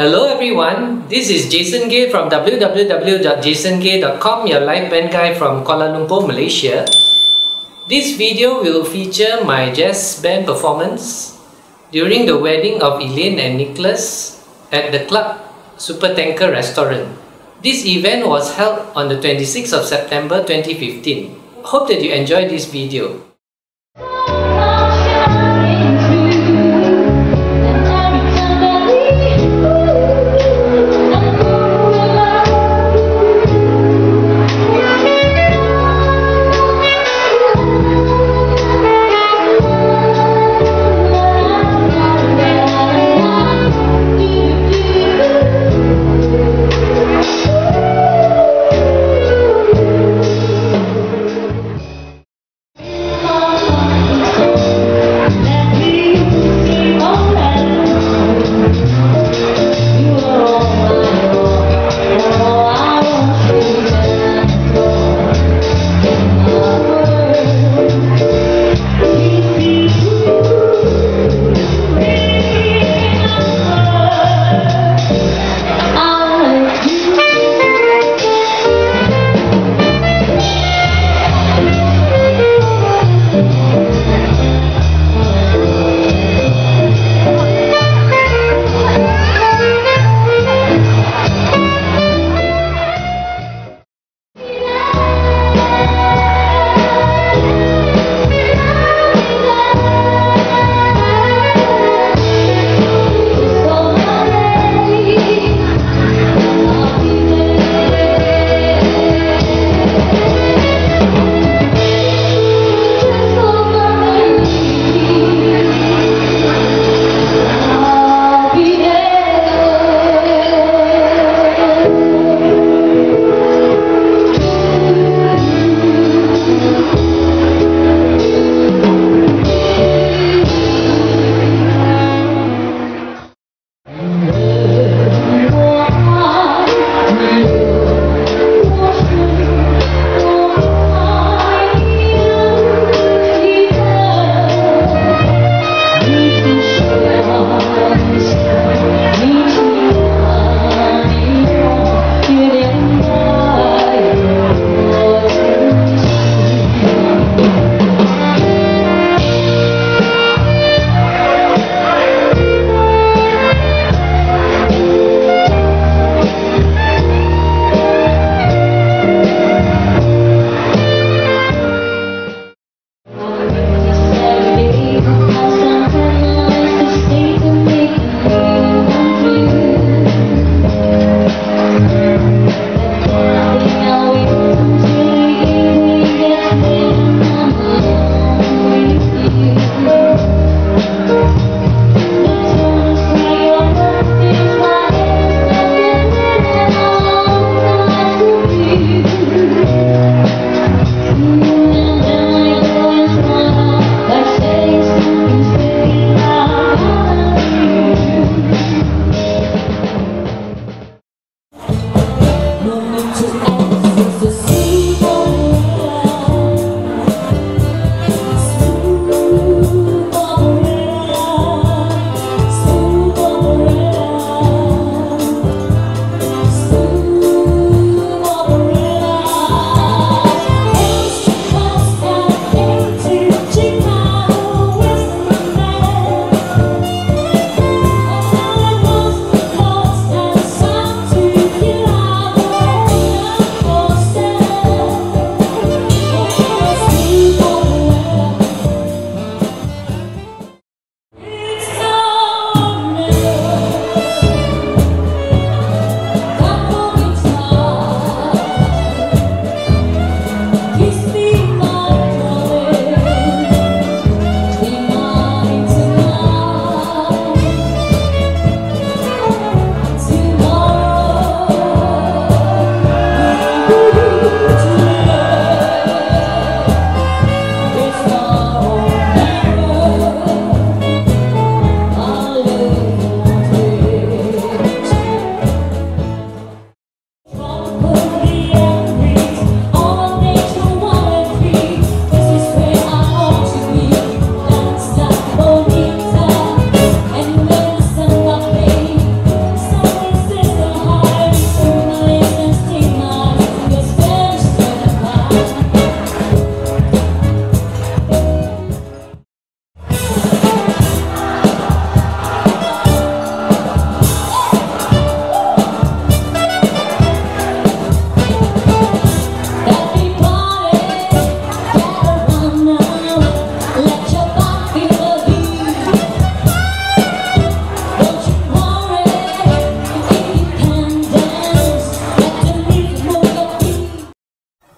Hello everyone, this is Jason Geh from www.jasongeh.com, your live band guy from Kuala Lumpur, Malaysia. This video will feature my jazz band performance during the wedding of Elaine and Nicholas at the club Super Tanker Restaurant. This event was held on the 26th of September 2015. Hope that you enjoy this video.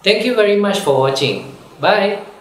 Thank you very much for watching. Bye!